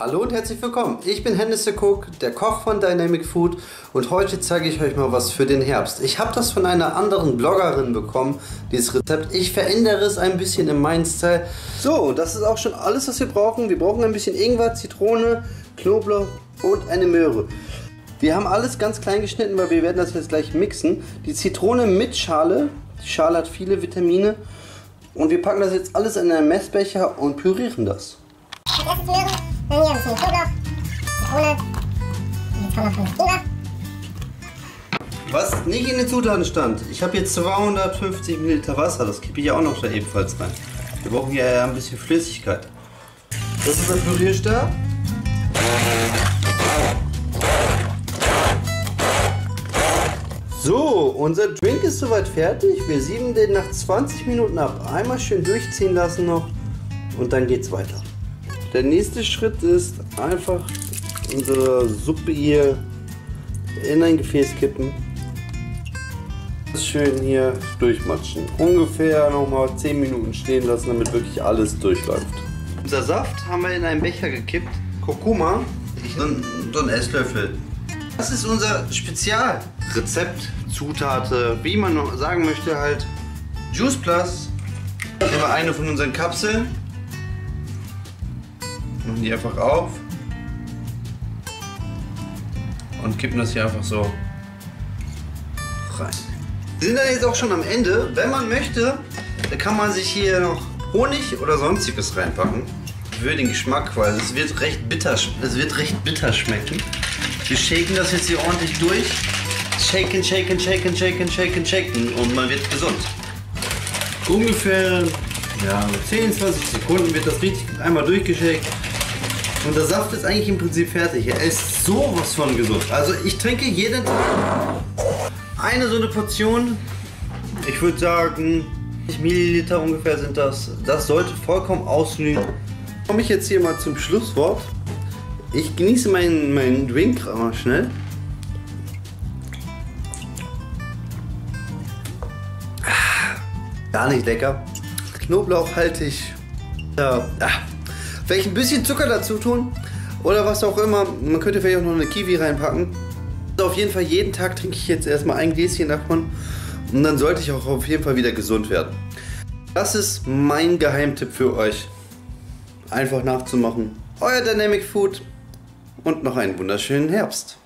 Hallo und herzlich willkommen, ich bin Hennesse Cook, der Koch von Dynamic Food und heute zeige ich euch mal was für den Herbst. Ich habe das von einer anderen Bloggerin bekommen, dieses Rezept. Ich verändere es ein bisschen in meinen Style. So, und das ist auch schon alles, was wir brauchen. Wir brauchen ein bisschen Ingwer, Zitrone, Knoblauch und eine Möhre. Wir haben alles ganz klein geschnitten, weil wir werden das jetzt gleich mixen. Die Zitrone mit Schale, die Schale hat viele Vitamine und wir packen das jetzt alles in einen Messbecher und pürieren das. Dann hier ein bisschen Knoblauch, Zitrone, jetzt haben wir 5 Ingwer. Was nicht in den Zutaten stand, ich habe jetzt 250 ml Wasser, das kippe ich auch noch da ebenfalls rein. Wir brauchen ja ein bisschen Flüssigkeit. Das ist ein Pürierstab. So, unser Drink ist soweit fertig. Wir sieben den nach 20 Minuten ab. Einmal schön durchziehen lassen noch und dann geht's weiter. Der nächste Schritt ist einfach unsere Suppe hier in ein Gefäß kippen. Das schön hier durchmatschen. Ungefähr nochmal 10 Minuten stehen lassen, damit wirklich alles durchläuft. Unser Saft haben wir in einen Becher gekippt. Kurkuma, so ein Esslöffel. Das ist unser Spezialrezept, Zutate, wie man noch sagen möchte halt. Juice Plus. Nehmen wir eine von unseren Kapseln. Machen die einfach auf und kippen das hier einfach so rein. Wir sind dann jetzt auch schon am Ende. Wenn man möchte, dann kann man sich hier noch Honig oder sonstiges reinpacken. Für den Geschmack, weil es wird recht bitter schmecken. Wir shaken das jetzt hier ordentlich durch. Shaken, shaken, shaken, shaken, shaken, shaken und man wird gesund. Ungefähr ja, 10-20 Sekunden wird das richtig einmal durchgeschickt und der Saft ist eigentlich im Prinzip fertig. Er ist sowas von gesund. Also ich trinke jeden Tag eine so eine Portion. Ich würde sagen 50 Milliliter ungefähr sind das. Das sollte vollkommen ausreichen. Komme ich jetzt hier mal zum Schlusswort. Ich genieße meinen Drink mal schnell. Gar nicht lecker. Knoblauch halte ich, vielleicht ein bisschen Zucker dazu tun oder was auch immer. Man könnte vielleicht auch noch eine Kiwi reinpacken. Auf jeden Fall jeden Tag trinke ich jetzt erstmal ein Gläschen davon und dann sollte ich auch auf jeden Fall wieder gesund werden. Das ist mein Geheimtipp für euch. Einfach nachzumachen. Euer Dynamic Food und noch einen wunderschönen Herbst.